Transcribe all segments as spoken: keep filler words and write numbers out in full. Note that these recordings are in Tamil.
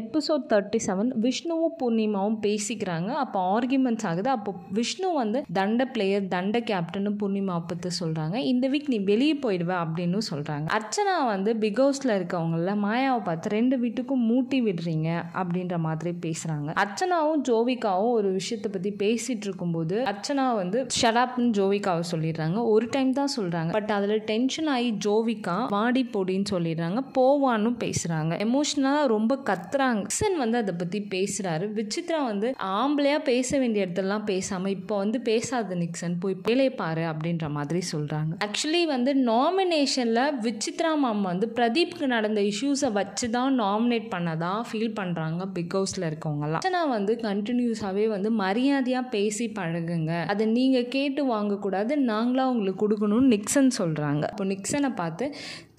episode thirty-seven Vishnuvu Purnimavum பேசிக்கிறாங்க. அப்போ ஆர்குமெண்ட்ஸ் ஆகுது. அப்போ விஷ்ணு வந்து தண்ட பிளேயர் தண்ட கேப்டன் பூர்ணிமாவை பற்றி சொல்கிறாங்க. இந்த வீக் நீ வெளியே போயிடுவ அப்படின்னு சொல்கிறாங்க. அர்ச்சனா வந்து பிக் ஹவுஸில் இருக்கவங்கள மாயாவை பார்த்து ரெண்டு வீட்டுக்கும் மூட்டி விடுறீங்க அப்படின்ற மாதிரி பேசுகிறாங்க. அர்ச்சனாவும் ஜோவிகாவும் ஒரு விஷயத்தை பற்றி பேசிகிட்டு இருக்கும்போது அர்ச்சனா வந்து ஷடாப்னு ஜோவிகாவை சொல்லிடுறாங்க. ஒரு டைம் தான் சொல்கிறாங்க. பட் அதில் டென்ஷன் ஆகி ஜோவிகா வாடி போடின்னு சொல்லிடுறாங்க. போவான்னு பேசுகிறாங்க. எமோஷனலாக ரொம்ப கத்து வந்து அதை பத்தி பேசுறாரு. விசித்ரா வந்து ஆம்பளையா பேச வேண்டிய இடத்துலாம் பேசாம இப்போ வந்து பேசாத நிக்சன் போய் வேலையை பாரு அப்படின்ற மாதிரி சொல்றாங்க. ஆக்சுவலி வந்து நாமினேஷன்ல விசித்ரா மாம் வந்து பிரதீப்க்கு நடந்த இஷ்யூஸை வச்சுதான் நாமினேட் பண்ணதா ஃபீல் பண்றாங்க பிக் ஹவுஸ்ல இருக்கவங்கலாம். நான் வந்து கண்டினியூஸாவே வந்து மரியாதையா பேசி பழகுங்க, அதை நீங்க கேட்டு வாங்க கூடாது, நாங்களா உங்களுக்கு கொடுக்கணும்னு நிக்சன் சொல்றாங்க. இப்போ நிக்சனை பார்த்து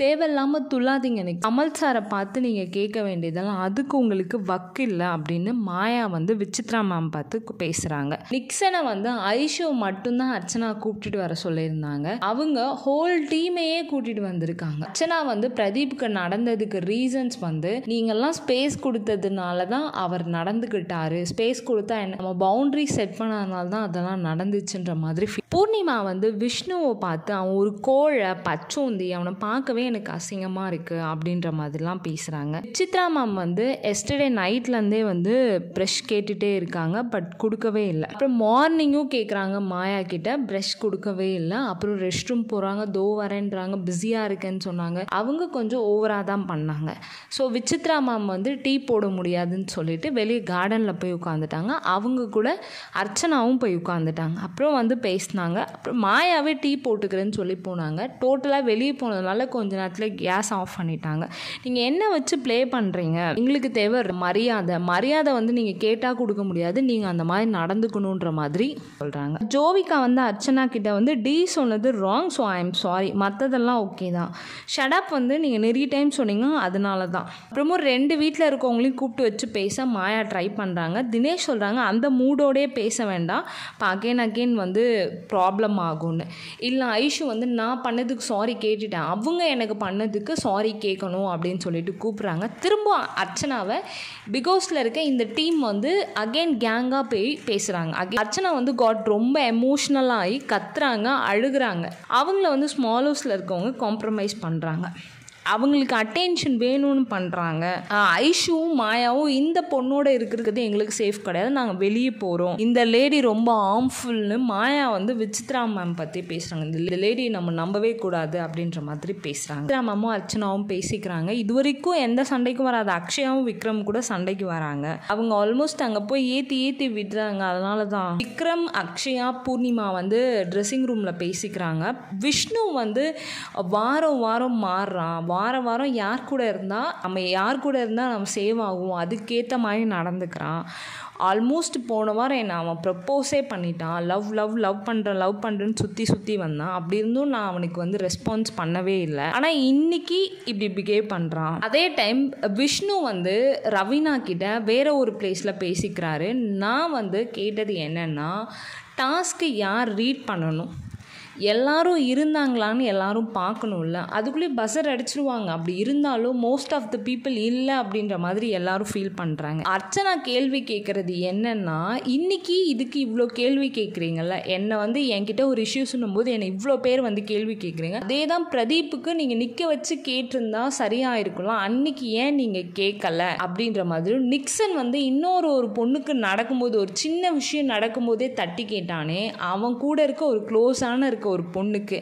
தேவையில்லாம துள்ளாதீங்க, அமல் சாரை பார்த்து நீங்க கேட்க வேண்டியதெல்லாம் அதுக்கு உங்களுக்கு வக்கு இல்லை அப்படின்னு மாயா வந்து விசித்ரா மேம் பார்த்து பேசுறாங்க. நிக்சனை வந்து ஐஷோ மட்டும்தான் அர்ச்சனா கூப்பிட்டுட்டு வர சொல்லியிருந்தாங்க. அவங்க ஹோல் டீமையே கூட்டிட்டு வந்திருக்காங்க. அர்ச்சனா வந்து பிரதீப்க்கு நடந்ததுக்கு ரீசன்ஸ் வந்து நீங்கெல்லாம் ஸ்பேஸ் கொடுத்ததுனால தான் அவர் நடந்துக்கிட்டாரு, ஸ்பேஸ் கொடுத்தா என்ன நம்ம பவுண்டரி செட் பண்ணதுனால தான் அதெல்லாம் நடந்துச்சுன்ற மாதிரி. பூர்ணிமா வந்து விஷ்ணுவை பார்த்து அவன் ஒரு கோழை பச்சோந்தி, அவனை பார்க்கவே எனக்கு அசிங்கமா இருக்கு அப்படின்ற மாதிரிலாம் பேசுறாங்க. விசித்ரா மேம் வந்து எஸ்டர்டே நைட்லேருந்தே வந்து ப்ரெஷ் கேட்டுகிட்டே இருக்காங்க, பட் கொடுக்கவே இல்லை. அப்புறம் மார்னிங்கும் கேட்குறாங்க மாயா கிட்ட, ப்ரெஷ் கொடுக்கவே இல்லை. அப்புறம் ரெஸ்ட் ரூம் போகிறாங்க, தோ வரேன்றாங்க, பிஸியாக இருக்கேன்னு சொன்னாங்க. அவங்க கொஞ்சம் ஓவராக தான் பண்ணாங்க. ஸோ விசித்ரா மேம் வந்து டீ போட முடியாதுன்னு சொல்லிட்டு வெளியே கார்டனில் போய் உட்காந்துட்டாங்க. அவங்க கூட அர்ச்சனாவும் போய் உட்காந்துட்டாங்க. அப்புறம் வந்து பேசினாங்க. அப்புறம் மாயாவே டீ போட்டுக்கிறேன்னு சொல்லி போனாங்க. டோட்டலாக வெளியே போனதுனால கொஞ்ச நேரத்தில் கேஸ் ஆஃப் பண்ணிட்டாங்க. நீங்கள் என்ன வச்சு ப்ளே பண்ணுறீங்க, எங்களுக்கு தேவை மரியாதை, மரியாதை வந்து நீங்க கேட்டா கொடுக்க முடியாது, நீங்க அந்த மாதிரி நடந்துக்கணும்ன்ற மாதிரி சொல்றாங்க. ஜோவிகா வந்து அர்ச்சனா கிட்ட வந்து டி சொன்னது wrong, so I am sorry, மற்றதெல்லாம் ஓகே தான், ஷடாப் வந்து நீங்க நிறைய டைம் சொன்னீங்க அதனால தான். அப்புறமா ரெண்டு வீட்டில் இருக்கவங்களையும் கூப்பிட்டு வச்சு பேச மாயா ட்ரை பண்றாங்க. தினேஷ் சொல்றாங்க அந்த மூடோடே பேச வேண்டாம், இப்போ அகெயின் அகெயின் வந்து ப்ராப்ளம் ஆகும்னு. இல்லை ஐஷு வந்து நான் பண்ணதுக்கு சாரி கேட்டுட்டேன், அவங்க எனக்கு பண்ணதுக்கு சாரி கேட்கணும் அப்படின்னு சொல்லிட்டு கூப்பிட்றாங்க. திரும்ப அர்ச்சனாவை பிக் ஹவுஸில் இருக்க இந்த டீம் வந்து அகெயின் கேங்காக போய் பேசுகிறாங்க. அர்ச்சனா வந்து காட் ரொம்ப எமோஷ்னலாகி கத்துறாங்க, அழுகிறாங்க. அவங்கள வந்து ஸ்மால் ஹவுஸில் இருக்கவங்க காம்ப்ரமைஸ் பண்ணுறாங்க, அவங்களுக்கு அட்டென்ஷன் வேணும்னு பண்ணுறாங்க. ஐஷுவும் மாயாவும் இந்த பொண்ணோட இருக்கிறது எங்களுக்கு சேஃப் கிடையாது, நாங்கள் வெளியே போகிறோம், இந்த லேடி ரொம்ப ஹார்ம்ஃபுல்னு மாயா வந்து விசித்ரா மேம் பற்றி பேசுகிறாங்க. இந்த லேடி நம்ம நம்பவே கூடாது அப்படின்ற மாதிரி பேசுகிறாங்க. விசித்ரா மேமும் அர்ச்சனாவும் பேசிக்கிறாங்க. இது வரைக்கும் எந்த சண்டைக்கும் வராது, அக்ஷயாவும் விக்ரம் கூட சண்டைக்கு வராங்க. அவங்க ஆல்மோஸ்ட் அங்கே போய் ஏற்றி ஏற்றி விடுறாங்க. அதனால தான் விக்ரம் அக்ஷயா பூர்ணிமா வந்து ட்ரெஸ்ஸிங் ரூமில் பேசிக்கிறாங்க. விஷ்ணு வந்து வாரம் வாரம் மாறுறான், வாரம் வாரம் யார் கூட இருந்தால் நம்ம யார் கூட இருந்தால் நம்ம சேவ் ஆகும், அதுக்கேற்ற மாதிரி நடந்துக்கிறான். ஆல்மோஸ்ட் போன வாரம் என்ன அவன் ப்ரப்போஸே பண்ணிட்டான், லவ் லவ் லவ் பண்ணுறேன் லவ் பண்ணுறேன்னு சுற்றி சுற்றி வந்தான். அப்படி இருந்தும் நான் அவனுக்கு வந்து ரெஸ்பான்ஸ் பண்ணவே இல்லை, ஆனால் இன்றைக்கி இப்படி பிஹேவ் பண்ணுறான். அதே டைம் விஷ்ணு வந்து ரவீனா கிட்ட வேறு ஒரு பிளேஸில் பேசிக்கிறாரு. நான் வந்து கேட்டது என்னென்னா டாஸ்க்கு யார் ரீட் பண்ணணும், எல்லாரும் இருந்தாங்களான்னு எல்லாரும் பார்க்கணும்ல, அதுக்குள்ளேயே பஸர் அடிச்சிருவாங்க. அப்படி இருந்தாலும் மோஸ்ட் ஆஃப் த பீப்புள் இல்லை அப்படின்ற மாதிரி எல்லாரும் ஃபீல் பண்ணுறாங்க. அர்ச்சனா கேள்வி கேட்குறது என்னன்னா, இன்னைக்கு இதுக்கு இவ்வளோ கேள்வி கேட்குறீங்கல்ல, என்னை வந்து என்கிட்ட ஒரு இஷ்யூஸ்னும் போது என்னை இவ்வளோ பேர் வந்து கேள்வி கேட்குறீங்க, அதே தான் பிரதீப்புக்கு நீங்கள் நிற்க வச்சு கேட்டிருந்தா சரியாக இருக்கலாம், அன்னைக்கு ஏன் நீங்கள் கேட்கல அப்படின்ற மாதிரி. நிக்சன் வந்து இன்னொரு ஒரு பொண்ணுக்கு நடக்கும்போது ஒரு சின்ன விஷயம் நடக்கும்போதே தட்டி கேட்டானே, அவன் கூட இருக்க ஒரு க்ளோஸான இருக்க ஒரு பொண்ணுக்கு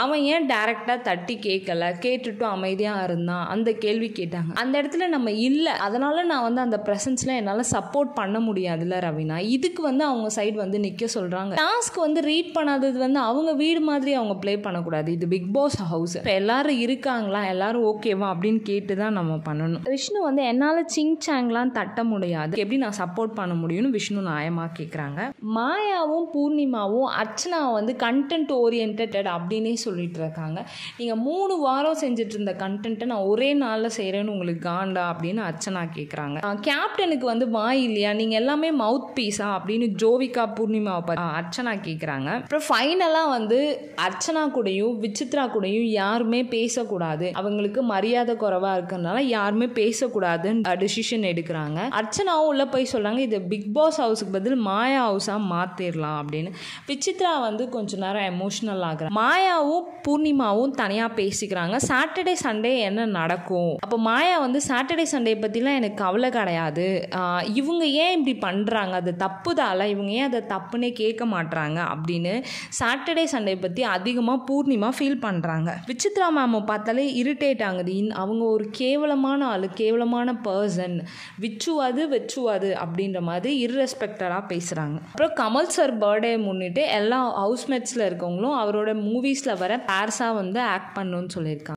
அவன் ஏன் டைரக்டா தட்டி கேட்கல, கேட்டுட்டு அமைதியா இருந்தான், அந்த கேள்வி கேட்டாங்க. அந்த இடத்துல நம்ம இல்லை, அதனால நான் வந்து அந்த பிரசன்ஸ்ல என்னால் சப்போர்ட் பண்ண முடியாதுல்ல ரவீனா, இதுக்கு வந்து அவங்க சைடு வந்து நிற்க சொல்றாங்க. டாஸ்க் வந்து ரீட் பண்ணாதது வந்து அவங்க வீடு மாதிரி அவங்க ப்ளே பண்ணக்கூடாது, இது பிக் பாஸ் ஹவுஸ், எல்லாரும் இருக்காங்களா எல்லாரும் ஓகேவா அப்படின்னு கேட்டு தான் நம்ம பண்ணணும். விஷ்ணு வந்து என்னால் சிங் சாங்லாம் தட்ட முடியாது, எப்படி நான் சப்போர்ட் பண்ண முடியும்னு விஷ்ணு நியாயமா கேட்குறாங்க. மாயாவும் பூர்ணிமாவும் அர்ச்சனா வந்து கண்டென்ட் ஒரு oriented அப்படினே சொல்லிட்டு இருக்காங்க. நீங்க மூணு வாரம் செஞ்சிட்டு இருந்த கண்டென்ட் நான் ஒரே நாள்ல செய்றேன்னு உங்களுக்கு காண்டா அப்படினு அர்ச்சனா கேக்குறாங்க. கேப்டனுக்கு வந்து வாய் இல்லையா, நீங்க எல்லாமே மவுத் பீஸா அப்படினு ஜோவிகா பூர்ணிமா அர்ச்சனா கேக்குறாங்க. அப்புறம் ஃபைனலா வந்து அர்ச்சனா கூடயும் விசித்ரா கூடயும் யாருமே பேச கூடாது, அவங்களுக்கு மரியாதை குறைவா இருக்கறனால யாருமே பேச கூடாதுன்னு டிசிஷன் எடுக்கறாங்க. அர்ச்சனாவும் உள்ள போய் சொல்றாங்க இது பிக் பாஸ் ஹவுஸ்க்கு பதில் மாயா ஹவுஸா மாத்திரலாம் அப்படினு. விசித்ரா வந்து கொஞ்ச நேரம் எமோஷனல் ஆகுறாங்க. மாயாவும் பூர்ணிமாவும் தனியா பேசிக்கிறாங்க சாட்டர்டே சண்டே என்ன நடக்கும். அப்ப மாயா வந்து சாட்டர்டே சண்டே பத்திலாம் எனக்கு கவலை கிடையாது, இவங்க ஏன் இப்படி பண்றாங்க, அது தப்புதால இவங்க ஏன் அதை தப்புனே கேட்க மாட்டாங்க அப்படின்னு சாட்டர்டே சண்டே பத்தி அதிகமா பூர்ணிமா ஃபீல் பண்றாங்க. விசித்ரா மேம் பார்த்தாலே இரிட்டேட் ஆகுது, அவங்க ஒரு கேவலமான ஆளு, கேவலமான பர்சன், விச்சுவாது வெச்சுவாது அப்படின்ற மாதிரி இர்ரெஸ்பெக்டடா பேசுறாங்க. அப்புறம் கமல் சார் பர்த்டே முன்னிட்டு எல்லா ஹவுஸ்மேட்ஸ்ல இருக்கவங்களும் அவரோட மூவிஸ்ல வர பேர்ஸா வந்து ஆக்ட் பண்ணணும்னு சொல்லியிருக்காங்க.